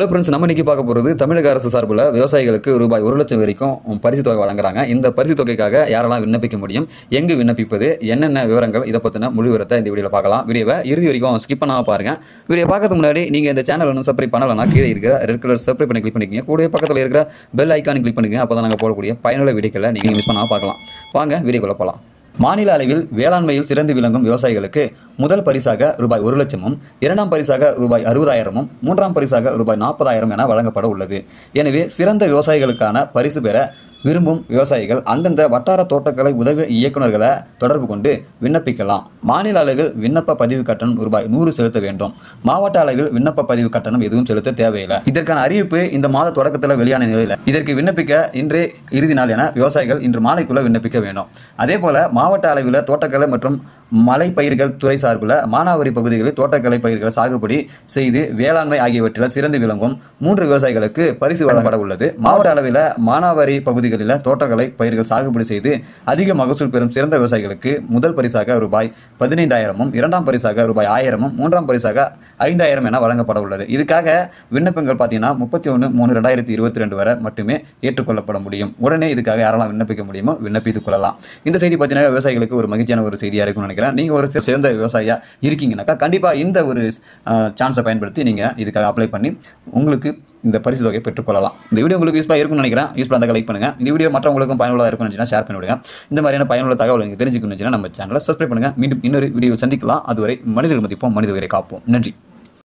Hello friends, நம்ம இன்றைக்கி பார்க்க போகிறது தமிழக அரசு சார்பில் விவசாயிகளுக்கு ரூபாய் 1 லட்சம் வரைக்கும் பரிசு தொகை வழங்குறாங்க. இந்த பரிசு தொகைக்காக யாரெல்லாம் விண்ணப்பிக்க முடியும், எங்கு விண்ணப்பிப்பது, என்னென்ன விவரங்கள், இதை பற்றின முழு விவரத்தை இந்த வீடியோவில் பார்க்கலாம். வீடியோவை இறுதி வரைக்கும் ஸ்கிப் பண்ணாமல் பாருங்கள். வீடியோ பார்க்கறதுக்கு முன்னாடி நீங்கள் இந்த சேனல் ஒன்றும் சப்ஸ்கிரைப் பண்ணலன்னா கீழே இருக்கிற ரெட் கலர் சப்ஸ்கிரைப் பண்ணி கிளிக் பண்ணிக்கோங்க. கூடவே பக்கத்தில் இருக்கிற பெல் ஐக்கானை கிளிக் பண்ணிக்கோங்க. அப்போ தான் நாங்கள் போடக்கூடிய பயனுள்ள வீடியோக்களை நீங்கள் மிஸ் பண்ணாமல் பார்க்கலாம். வாங்க வீடியோக்குள்ளே போகலாம். மாநில அளவில் வேளாண்மையில் சிறந்து விளங்கும் விவசாயிகளுக்கு முதல் பரிசாக ரூபாய் 1 லட்சமும், இரண்டாம் பரிசாக ரூபாய் 60,000-ம், மூன்றாம் பரிசாக ரூபாய் 40,000 என வழங்கப்பட உள்ளது. எனவே சிறந்த விவசாயிகளுக்கான பரிசு பெற விரும்பும் விவசாயிகள் அந்தந்த வட்டார தோட்டக்கலை உதவி இயக்குநர்களை தொடர்பு கொண்டு விண்ணப்பிக்கலாம். மாநில அளவில் விண்ணப்ப பதிவு கட்டணம் ரூபாய் 100 செலுத்த வேண்டும். மாவட்ட அளவில் விண்ணப்ப பதிவு கட்டணம் எதுவும் செலுத்த தேவையில்லை. இதற்கான அறிவிப்பு இந்த மாத தொடக்கத்தில் வெளியான நிலையில், இதற்கு விண்ணப்பிக்க இன்றே இறுதி நாள் என விவசாயிகள் இன்று மாலைக்குள்ள விண்ணப்பிக்க வேண்டும். அதே போல மாவட்ட அளவில் தோட்டக்கலை மற்றும் மலை பயிர்கள் துறை சார்பில் மானாவரி பகுதிகளில் தோட்டக்கலை பயிர்களை சாகுபடி செய்து வேளாண்மை ஆகியவற்றில் சிறந்து விளங்கும் 3 விவசாயிகளுக்கு பரிசு வழங்கப்பட உள்ளது. மாவட்ட அளவில் மானாவரி பகுதிகளில் தோட்டக்கலை பயிர்கள் சாகுபடி செய்து அதிக மகசூல் பெறும் சிறந்த விவசாயிகளுக்கு முதல் பரிசாக ரூபாய் 15,000-ம், இரண்டாம் பரிசாக ரூபாய் 1,000-ம், மூன்றாம் பரிசாக 5,000 என வழங்கப்பட உள்ளது. இதுக்காக விண்ணப்பங்கள் பார்த்தீங்கன்னா 31/3/2022 வரை மட்டுமே ஏற்றுக்கொள்ளப்பட முடியும். உடனே இதுக்காக யாரெல்லாம் விண்ணப்பிக்க முடியுமோ விண்ணப்பித்துக் கொள்ளலாம். இந்த செய்தி பார்த்தீங்கன்னா விவசாயிகளுக்கு ஒரு மகிழ்ச்சியான ஒரு செய்தியாக இருக்கும்னு நினைக்கிறேன். நீங்கள் ஒரு சிறந்த விவசாயியாக இருக்கீங்கன்னாக்கா கண்டிப்பாக இந்த ஒரு சான்ஸை பயன்படுத்தி நீங்கள் இதுக்காக அப்ளை பண்ணி உங்களுக்கு இந்த பரிசு தொகையை பெற்றுக்கொள்ளலாம். இந்த வீடியோ உங்களுக்கு யூஸ்ஃபுல்லாக இருக்கும்னு நினைக்கிறேன். யூஸ்ஃபுல்லாக இருந்தால் லைக் பண்ணுங்கள். இந்த வீடியோ மற்றவங்களுக்கும் பயனுள்ளதாக இருக்குன்னு share பண்ணிவிடுங்க. இந்த மாதிரியான பயனுள்ள தகவல் நீங்கள் தெரிஞ்சுக்கணும்னு நம்ம சேனலை சப்ஸ்கிரைப் பண்ணுங்கள். மீண்டும் இன்னொரு வீடியோ சந்திக்கலாம். அதுவரை மனிதர்கள் மதிப்போம், மனித உயிரை காப்போம். நன்றி.